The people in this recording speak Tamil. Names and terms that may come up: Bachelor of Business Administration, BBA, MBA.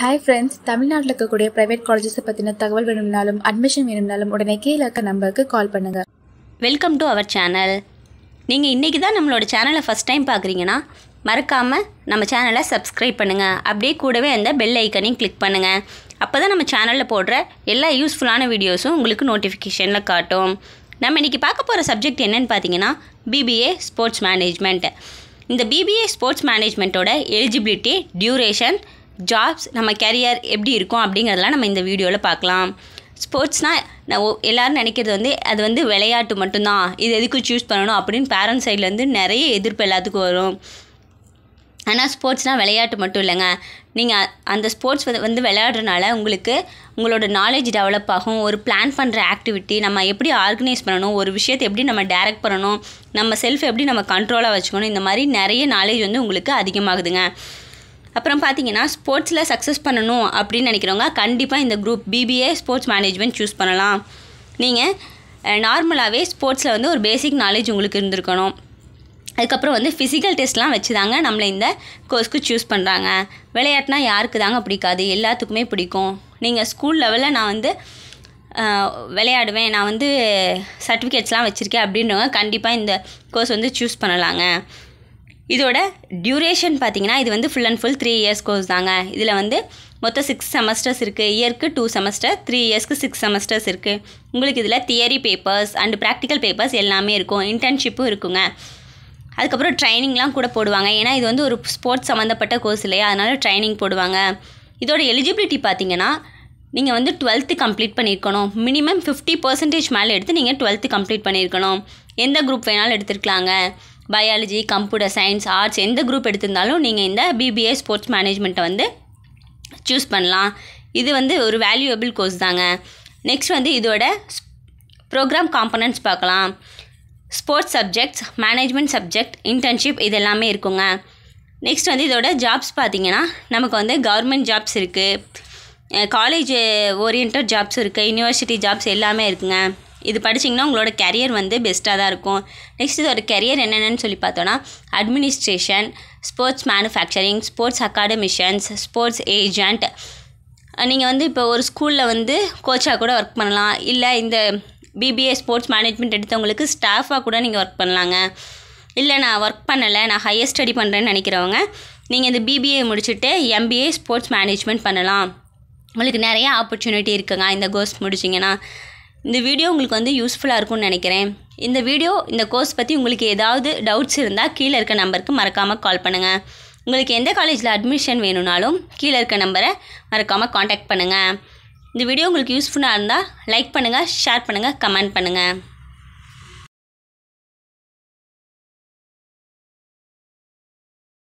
Hi friends, Tamil Nadu lakkakkude private colleges pathina thagaval venumnalum admission venumnalum udane keela irukka number ku call pannunga. Welcome to our channel. நீங்க இன்னைக்கு தான் நம்மளோட சேனலை ஃபர்ஸ்ட் டைம் பார்க்கறீங்கனா மறக்காம நம்ம சேனலை subscribe பண்ணுங்க. அப்படியே கூடவே அந்த bell icon-ஐ click பண்ணுங்க. அப்பதான் நம்ம சேனல்ல போடுற எல்லா யூஸ்புல்லான வீடியோஸும் உங்களுக்கு நோட்டிஃபிகேஷன்ல காட்டும். நாம இன்னைக்கு பார்க்க போற சப்ஜெக்ட் என்னன்னு பாத்தீங்கனா BBA Sports Management. இந்த BBA Sports Management-ஓட eligibility, duration, jobs, நம்ம career எப்படி இருக்கும் அப்படிங்கறதெல்லாம் நம்ம இந்த வீடியோல பார்க்கலாம். ஸ்போர்ட்ஸ்னா எல்லாரும் நினைக்கிறது வந்து அது வந்து விளையாட்டு மட்டும் தான். இது எதுக்கு சூஸ் பண்ணனும் அப்படிን பேரண்ட்ஸ் சைடுல இருந்து நிறைய எதிர்ப்பு எல்லாத்துக்கு வரும். ஆனா ஸ்போர்ட்ஸ்னா விளையாட்டு மட்டும் இல்லங்க. நீங்க அந்த ஸ்போர்ட்ஸ் வந்து விளையாடுறனால உங்களுக்கு உங்களோட knowledge develop ஆகும். ஒரு plan பண்ற activity நம்ம எப்படி organize பண்ணனும், ஒரு விஷயத்தை எப்படி நம்ம டைரக்ட் பண்ணனும், நம்ம self எப்படி நம்ம கண்ட்ரோலா வச்சுக்கணும், இந்த மாதிரி நிறைய knowledge வந்து உங்களுக்கு அதிகமாகுதுங்க. அப்புறம் பாத்தீங்கன்னா ஸ்போர்ட்ஸ்ல சக்சஸ் பண்ணனும் அப்படி நினைக்கிறவங்க கண்டிப்பா இந்த group BBA Sports Management choose பண்ணலாம். நீங்க நார்மலாவே ஸ்போர்ட்ஸ்ல வந்து ஒரு பேசிக் knowledge உங்களுக்கு இருந்திருக்கணும். அதுக்கு அப்புறம் வந்து ஃபிசிக்கல் டெஸ்ட்லாம் வெச்சுதாங்க நம்மள இந்த கோர்ஸ்க்கு சூஸ் பண்றாங்க. விளையாட்டுனா யாருக்கு தாங்க பிடிக்காது, எல்லாத்துக்குமே பிடிக்கும். நீங்க ஸ்கூல் லெவல்ல நான் வந்து விளையாடுவேன், நான் வந்து சர்டிஃபிகேட்ஸ்லாம் வெச்சிருக்கேன் அப்படின்றவங்க கண்டிப்பா இந்த கோர்ஸ் வந்து சூஸ் பண்ணலாங்க. இதோட டியூரேஷன் பாத்தீங்கன்னா இது வந்து full and full 3 years course தாங்க. இதுல வந்து மொத்த 6 செமஸ்டர்ஸ் இருக்கு. இயருக்கு 2 செமஸ்டர், 3 இயருக்கு 6 செமஸ்டர்ஸ் இருக்கு. உங்களுக்கு இதுல theory papers and practical papers எல்லாமே இருக்கும். இன்டர்ன்ஷிப்பும் இருக்குங்க. அதுக்கு அப்புறம் ட்ரைனிங்லாம் கூட போடுவாங்க. ஏனா இது வந்து ஒரு ஸ்போர்ட்ஸ் சம்பந்தப்பட்ட கோர்ஸ் இல்லையா, அதனால ட்ரைனிங் போடுவாங்க. இதோட எலிஜிபிலிட்டி பாத்தீங்கன்னா நீங்க வந்து 12th கம்ப்ளீட் பண்ணியிருக்கணும். மினிமம் 50% மேல் எடுத்து நீங்க 12th கம்ப்ளீட் பண்ணியிருக்கணும். எந்த குரூப் வேணாலும் எடுத்துக்கலாங்க. பயாலஜி, கம்ப்யூட்டர் சயின்ஸ், ஆர்ட்ஸ் எந்த குரூப் எடுத்துட்டாலும் நீங்க இந்த BBA Sports Management வந்து சூஸ் பண்ணலாம். இது வந்து ஒரு வேல்யூபிள் கோர்ஸ் தாங்க. நெக்ஸ்ட் வந்து இதோட ப்ரோகிராம் காம்போனன்ட்ஸ் பார்க்கலாம். Sports subjects, management subject, internship இது எல்லாமே இருக்குங்க. நெக்ஸ்ட் வந்து இதோட ஜாப்ஸ் பாத்தீங்கன்னா நமக்கு வந்து கவர்மெண்ட் ஜாப்ஸ் இருக்கு, காலேஜ் ஓரியண்டட் ஜாப்ஸ் இருக்கு, யுனிவர்சிட்டி ஜாப்ஸ் எல்லாமே இருக்குங்க. இது படிச்சீங்கன்னா உங்களோட career வந்து பெஸ்டா தான் இருக்கும். நெக்ஸ்ட் இதோட career என்னன்னு சொல்லி பார்த்தோம்னா administration, sports manufacturing, sports academicians, sports agent. நீங்க வந்து இப்போ ஒரு ஸ்கூல்ல வந்து கோச்சா கூட வர்க் பண்ணலாம். இல்ல இந்த BBA Sports Management எடுத்தவங்களுக்கு ஸ்டாஃபா கூட நீங்க வர்க் பண்ணலாங்க. இல்ல நான் வர்க் பண்ணல, நான் ஹையர் ஸ்டடி பண்றேன்னு நினைக்கிறவங்க நீங்க இந்த BBA முடிச்சிட்டு MBA Sports Management பண்ணலாம். உங்களுக்கு நிறைய opportunity இருக்குங்க இந்த கோர்ஸ் முடிச்சீங்கன்னா. இந்த வீடியோ உங்களுக்கு வந்து யூஸ்புல்லா இருக்கும்னு நினைக்கிறேன். இந்த வீடியோ இந்த கோர்ஸ் பத்தி உங்களுக்கு ஏதாவது டவுட்ஸ் இருந்தா கீழ இருக்க நம்பருக்கு மறக்காம கால் பண்ணுங்க. உங்களுக்கு எந்த காலேஜ்ல அட்மிஷன் வேணும்னாலும் கீழ இருக்க நம்பரை மறக்காம கான்டாக்ட் பண்ணுங்க. இந்த வீடியோ உங்களுக்கு யூஸ்புல்லா இருந்தா லைக் பண்ணுங்க, ஷேர் பண்ணுங்க, கமெண்ட் பண்ணுங்க.